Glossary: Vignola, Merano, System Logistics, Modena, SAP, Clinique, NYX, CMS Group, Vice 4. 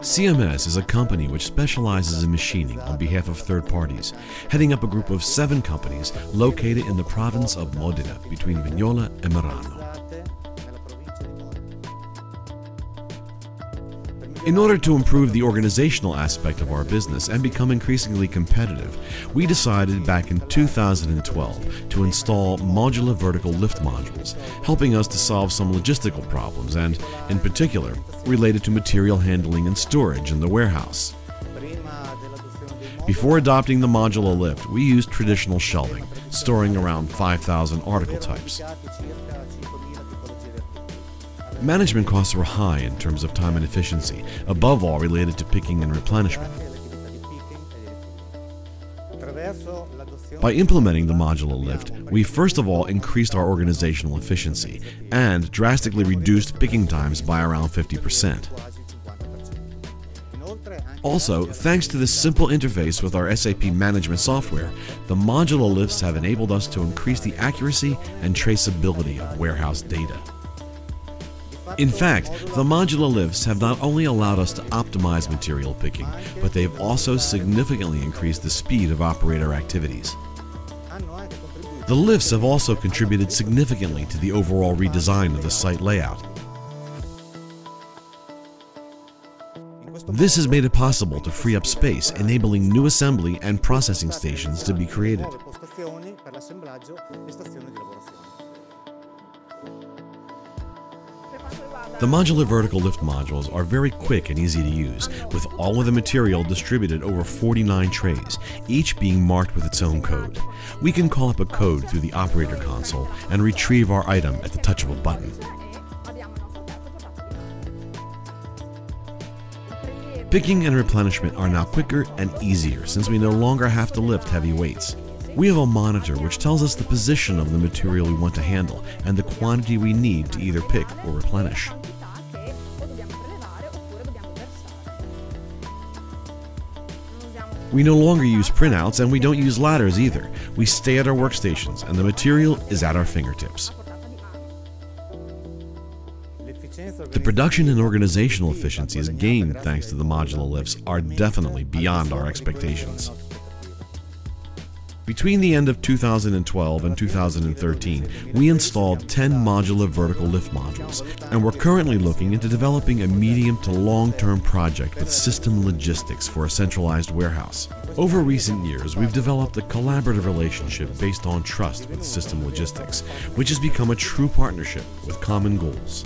CMS is a company which specializes in machining on behalf of third parties, heading up a group of 7 companies located in the province of Modena between Vignola and Merano. In order to improve the organizational aspect of our business and become increasingly competitive, we decided back in 2012 to install modular vertical lift modules, helping us to solve some logistical problems and, in particular, related to material handling and storage in the warehouse. Before adopting the modular lift, we used traditional shelving, storing around 5,000 article types. Management costs were high in terms of time and efficiency, above all related to picking and replenishment. By implementing the modular lift, we first of all increased our organizational efficiency and drastically reduced picking times by around 50%. Also, thanks to this simple interface with our SAP management software, the modular lifts have enabled us to increase the accuracy and traceability of warehouse data. In fact, the modular lifts have not only allowed us to optimize material picking, but they've also significantly increased the speed of operator activities. The lifts have also contributed significantly to the overall redesign of the site layout. This has made it possible to free up space, enabling new assembly and processing stations to be created. The modular vertical lift modules are very quick and easy to use, with all of the material distributed over 49 trays, each being marked with its own code. We can call up a code through the operator console and retrieve our item at the touch of a button. Picking and replenishment are now quicker and easier since we no longer have to lift heavy weights. We have a monitor which tells us the position of the material we want to handle and the quantity we need to either pick or replenish. We no longer use printouts and we don't use ladders either. We stay at our workstations and the material is at our fingertips. The production and organizational efficiencies gained thanks to the modular lifts are definitely beyond our expectations. Between the end of 2012 and 2013, we installed 10 modular vertical lift modules, and we're currently looking into developing a medium to long-term project with System Logistics for a centralized warehouse. Over recent years, we've developed a collaborative relationship based on trust with System Logistics, which has become a true partnership with common goals.